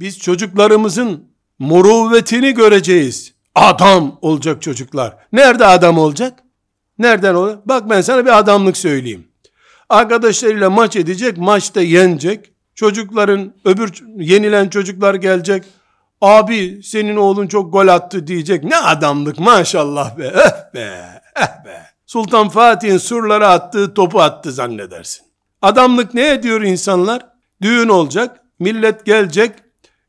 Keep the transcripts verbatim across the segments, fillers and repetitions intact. Biz çocuklarımızın muruvvetini göreceğiz. Adam olacak çocuklar. Nerede adam olacak? Nereden olacak? Bak ben sana bir adamlık söyleyeyim. Arkadaşlarıyla maç edecek, maçta yenecek. Çocukların, öbür yenilen çocuklar gelecek. Abi senin oğlun çok gol attı diyecek. Ne adamlık maşallah be. Eh be, eh be. Sultan Fatih'in surlara attığı topu attı zannedersin. Adamlık ne ediyor insanlar? Düğün olacak, millet gelecek.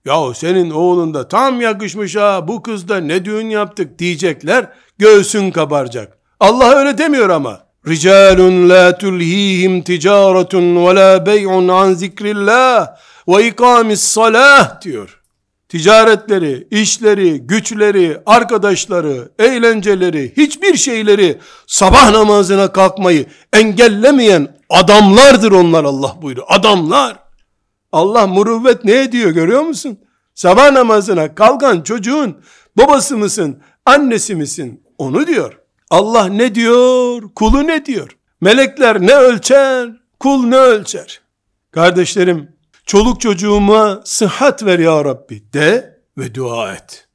Yahu senin oğlun da tam yakışmış ha, bu kızda ne düğün yaptık diyecekler. Göğsün kabaracak. Allah öyle demiyor ama. Ricalun la tulhihim ticaretun ve la bey'un an zikrillah ve ikamis salah diyor. Ticaretleri, işleri, güçleri, arkadaşları, eğlenceleri, hiçbir şeyleri, sabah namazına kalkmayı engellemeyen adamlardır onlar Allah buyuruyor. Adamlar. Allah muruvvet ne diyor görüyor musun? Sabah namazına kalkan çocuğun babası mısın, annesi misin? Onu diyor. Allah ne diyor? Kulu ne diyor? Melekler ne ölçer? Kul ne ölçer? Kardeşlerim, çoluk çocuğuma sıhhat ver ya Rabbi de ve dua et.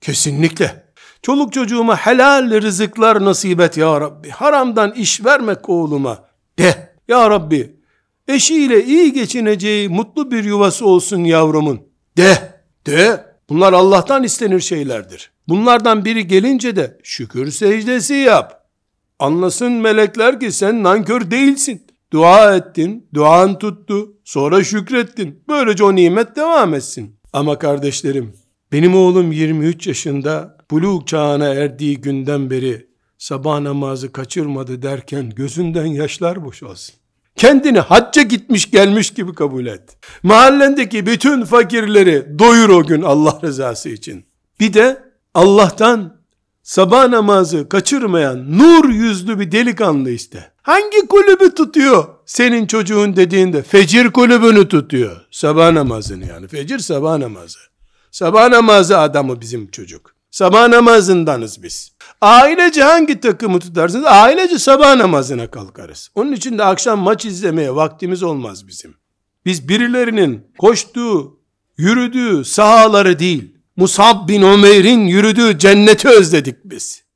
Kesinlikle. Çoluk çocuğuma helal rızıklar nasip et ya Rabbi. Haramdan iş verme oğluma de. Ya Rabbi, eşiyle iyi geçineceği mutlu bir yuvası olsun yavrumun de. De. Bunlar Allah'tan istenir şeylerdir. Bunlardan biri gelince de şükür secdesi yap. Anlasın melekler ki sen nankör değilsin. Dua ettin, duan tuttu, sonra şükrettin. Böylece o nimet devam etsin. Ama kardeşlerim, benim oğlum yirmi üç yaşında, bulûğ çağına erdiği günden beri sabah namazı kaçırmadı derken gözünden yaşlar boşalsın. Kendini hacca gitmiş gelmiş gibi kabul et. Mahallendeki bütün fakirleri doyur o gün Allah rızası için. Bir de Allah'tan sabah namazı kaçırmayan nur yüzlü bir delikanlı iste. Hangi kulübü tutuyor? Senin çocuğun dediğinde fecir kulübünü tutuyor. Sabah namazını yani. Fecir sabah namazı. Sabah namazı adamı bizim çocuk. Sabah namazındanız biz. Ailece hangi takımı tutarsınız? Ailece sabah namazına kalkarız. Onun için de akşam maç izlemeye vaktimiz olmaz bizim. Biz birilerinin koştuğu, yürüdüğü sahaları değil, Musab bin Ömer'in yürüdüğü cenneti özledik biz.